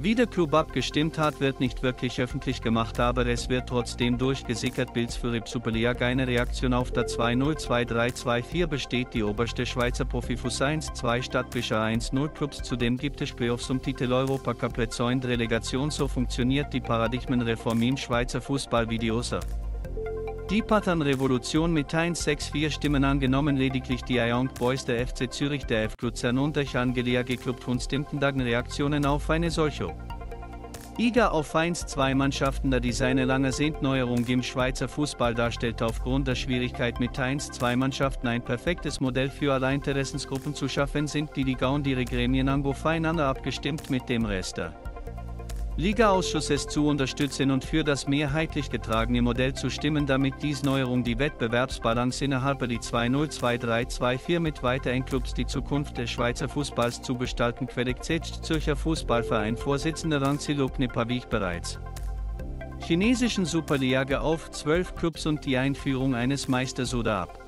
Wie der Club abgestimmt hat, wird nicht wirklich öffentlich gemacht, aber es wird trotzdem durchgesickert. Bilds für Ripsupelia keine Reaktion auf der 2-0-2-3-2-4 besteht die oberste Schweizer Profifuß 1-2 Stadtbischer 1-0 Clubs. Zudem gibt es Playoffs um Titel Europacup und Relegation. So funktioniert die Paradigmenreform im Schweizer Fußball wie die USA. Die Patternrevolution mit 164 Stimmen angenommen, lediglich die Young Boys, der FC Zürich, der FC Luzern und der Challenge Club Thun stimmten dagen Reaktionen auf eine solche. Iga auf 1-2 Mannschaften, da diese eine lange sehnte Neuerung im Schweizer Fußball darstellt, aufgrund der Schwierigkeit mit 1-2 Mannschaften ein perfektes Modell für alle Interessensgruppen zu schaffen, sind die Liga und ihre Gremien aufeinander abgestimmt mit dem Rest der Ligaausschusses zu unterstützen und für das mehrheitlich getragene Modell zu stimmen, damit dies Neuerung die Wettbewerbsbalance innerhalb der 2-0-2-3-2-4 mit weiteren Clubs die Zukunft des Schweizer Fußballs zu gestalten. Quelle Zürcher Fußballverein Vorsitzender Ranzilo Knipawich bereits chinesischen Superliga auf 12 Clubs und die Einführung eines Meistersoda ab.